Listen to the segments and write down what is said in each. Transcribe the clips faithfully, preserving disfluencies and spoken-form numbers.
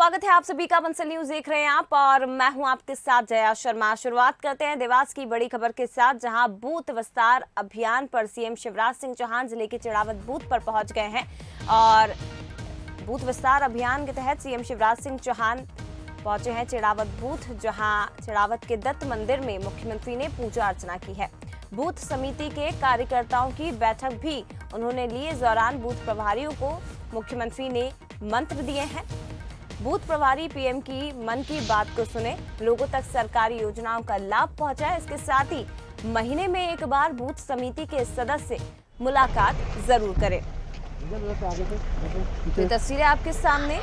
स्वागत है आप सभी का, बंसल न्यूज देख रहे हैं आप और मैं हूं आपके साथ जया शर्मा। शुरुआत करते हैं देवास की बड़ी खबर के साथ, जहां बूथ विस्तार अभियान पर सीएम शिवराज सिंह चौहान जिले के चिड़ावत बूथ पर पहुंच गए हैं। और बूथ विस्तार अभियान के तहत सीएम शिवराज सिंह चौहान पहुंचे हैं चिड़ावत बूथ, जहाँ चिड़ावत के दत्त मंदिर में मुख्यमंत्री ने पूजा अर्चना की है। बूथ समिति के कार्यकर्ताओं की बैठक भी उन्होंने लिए। इस दौरान बूथ प्रभारियों को मुख्यमंत्री ने मंत्र दिए हैं। बूथ प्रभारी पीएम की मन की बात को सुने, लोगों तक सरकारी योजनाओं का लाभ पहुंचाए। इसके साथ ही महीने में एक बार बूथ समिति के सदस्य मुलाकात जरूर करें। ये तस्वीरें आपके सामने,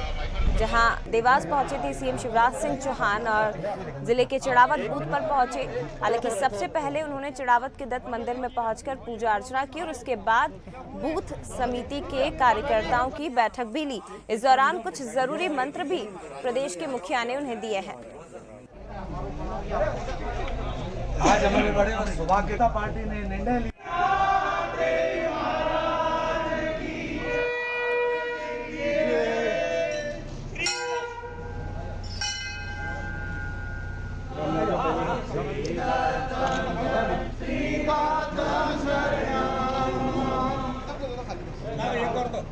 जहां देवास पहुंचे थे सीएम शिवराज सिंह चौहान और जिले के चिड़ावत बूथ पर पहुंचे। हालांकि सबसे पहले उन्होंने चिड़ावत के दत्त मंदिर में पहुंचकर पूजा अर्चना की और उसके बाद बूथ समिति के कार्यकर्ताओं की बैठक भी ली। इस दौरान कुछ जरूरी मंत्र भी प्रदेश के मुखिया ने उन्हें दिए हैं। आज हमारे बड़े और सौभाग्यता पार्टी ने निर्णय लिया।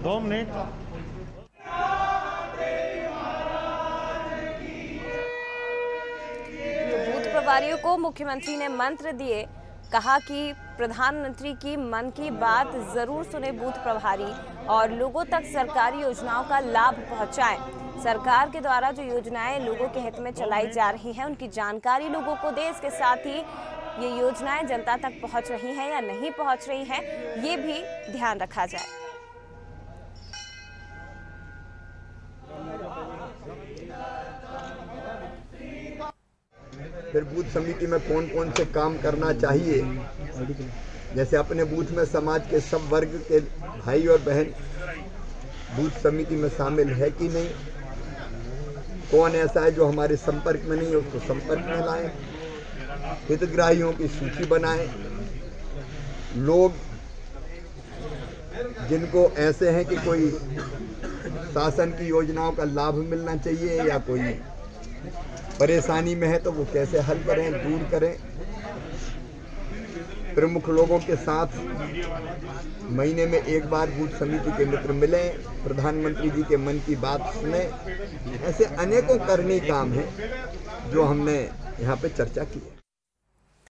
दो मिनट बूथ प्रभारियों को मुख्यमंत्री ने मंत्र दिए, कहा कि प्रधानमंत्री की मन की बात जरूर सुने बूथ प्रभारी और लोगों तक सरकारी योजनाओं का लाभ पहुंचाएं। सरकार के द्वारा जो योजनाएं लोगों के हित में चलाई जा रही हैं उनकी जानकारी लोगों को दे। इसके साथ ही ये योजनाएं जनता तक पहुंच रही हैं या नहीं पहुंच रही हैं, ये भी ध्यान रखा जाए। फिर बूथ समिति में कौन कौन से काम करना चाहिए, जैसे अपने बूथ में समाज के सब वर्ग के भाई और बहन बूथ समिति में शामिल है कि नहीं, कौन ऐसा है जो हमारे संपर्क में नहीं है उसको संपर्क में लाएं, हितग्राहियों की सूची बनाएं, लोग जिनको ऐसे हैं कि कोई शासन की योजनाओं का लाभ मिलना चाहिए या कोई परेशानी में है तो वो कैसे हल करें, दूर करें। प्रमुख लोगों के साथ महीने में एक बार बूथ समिति के मित्र मिलें, प्रधानमंत्री जी के मन की बात सुने। ऐसे अनेकों करने काम हैं जो हमने यहाँ पे चर्चा की है।